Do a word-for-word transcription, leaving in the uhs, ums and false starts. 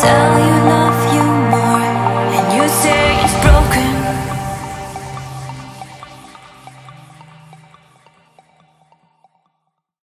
tell you.